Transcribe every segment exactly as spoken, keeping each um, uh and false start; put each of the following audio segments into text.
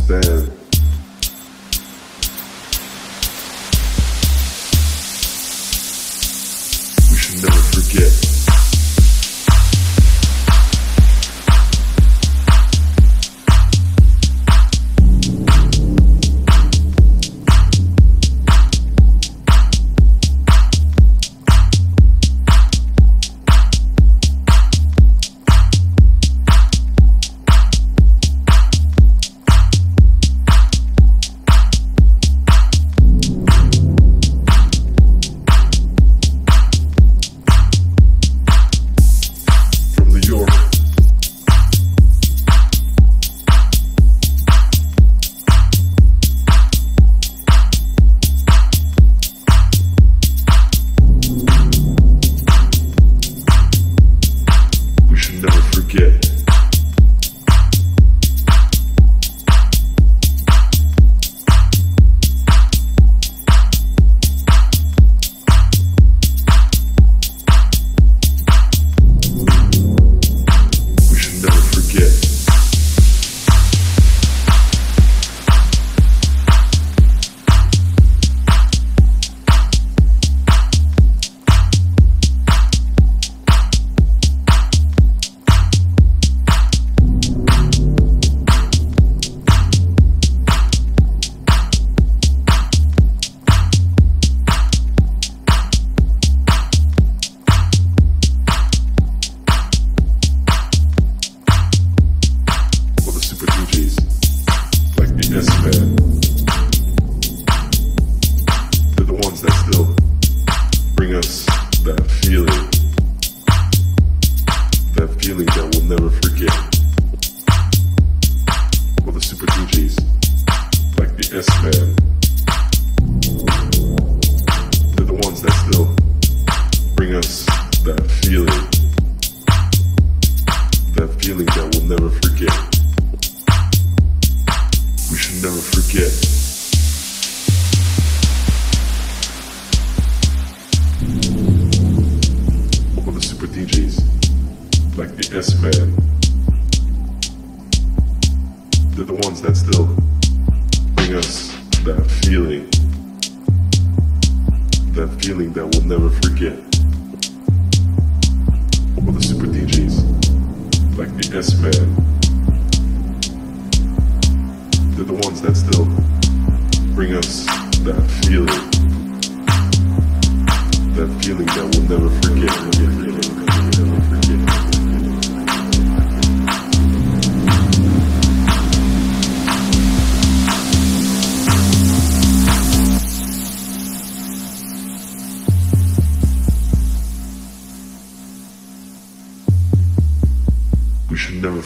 understand. We should never forget.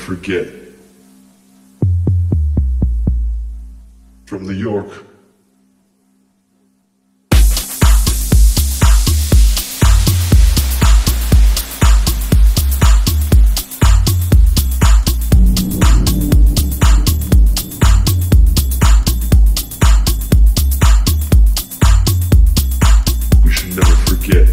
Forget. From New York. We should never forget.